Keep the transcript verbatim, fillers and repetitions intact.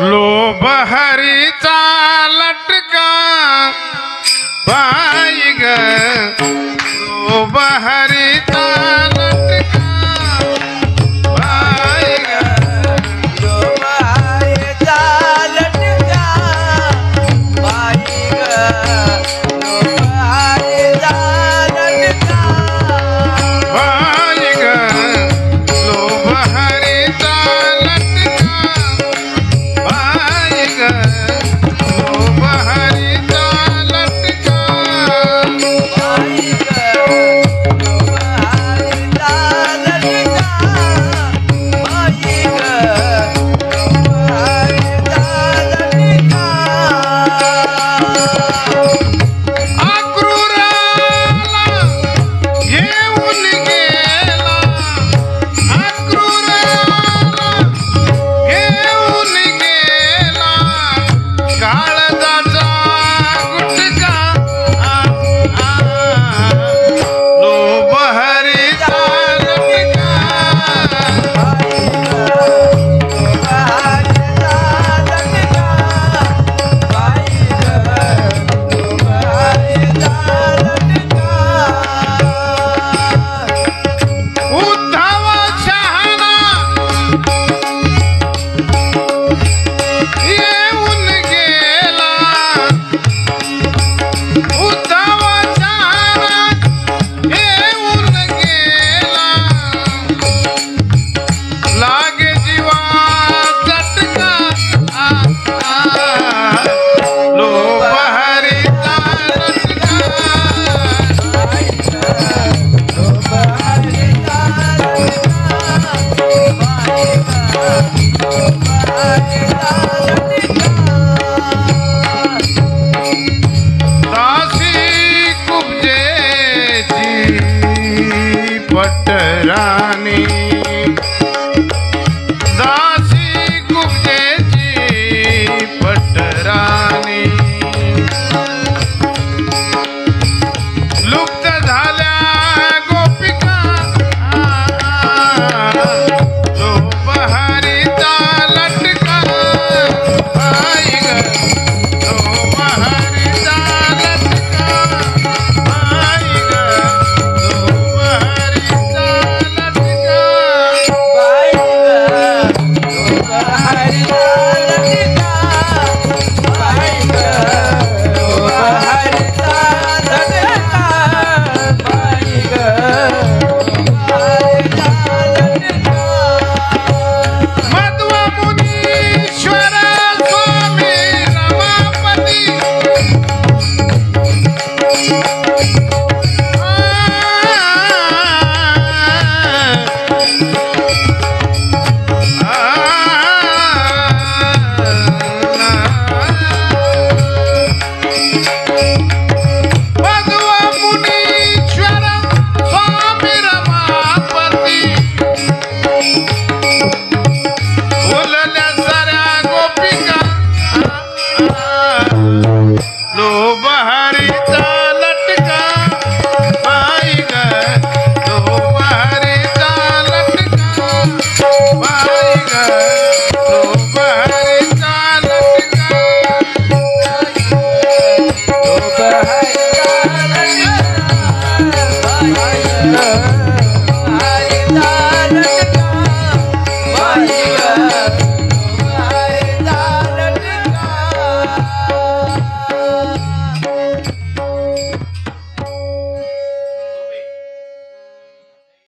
लोभ हरी